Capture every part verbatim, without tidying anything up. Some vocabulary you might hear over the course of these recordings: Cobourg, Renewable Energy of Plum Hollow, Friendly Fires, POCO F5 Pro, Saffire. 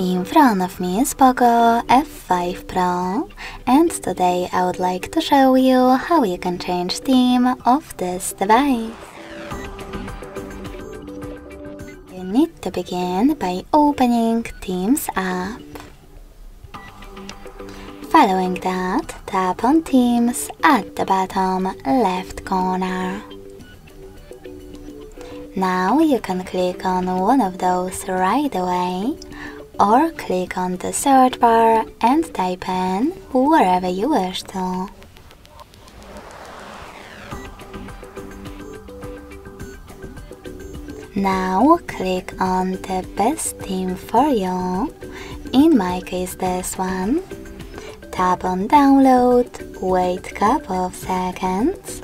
In front of me is POCO F five Pro, and today I would like to show you how you can change theme of this device. You need to begin by opening Themes app. Following that, tap on Themes at the bottom left corner. Now you can click on one of those right away, or click on the search bar and type in wherever you wish to. Now click on the best theme for you, in my case this one. Tap on download, wait a couple of seconds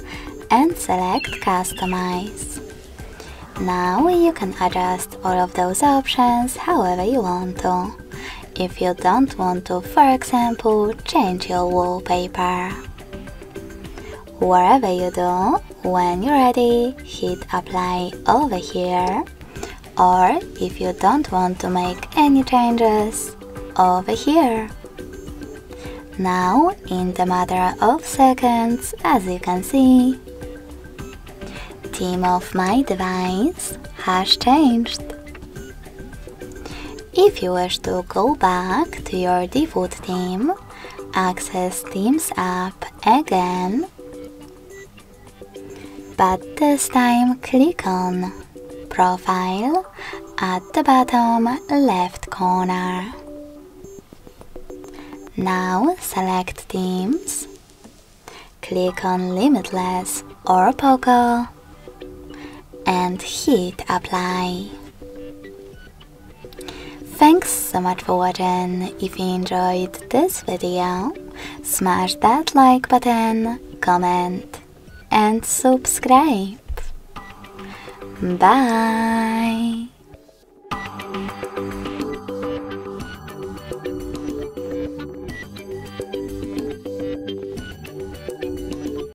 and select customize. Now you can adjust all of those options however you want to, if you don't want to, for example, change your wallpaper. Whatever you do, when you're ready, hit apply over here, or if you don't want to make any changes, over here. Now, in the matter of seconds, as you can see, theme of my device has changed. If you wish to go back to your default theme, access Themes app again, but this time click on Profile at the bottom left corner. Now select Themes, click on Limitless or POCO, and hit apply. Thanks so much for watching. If you enjoyed this video, smash that like button, comment and subscribe. Bye!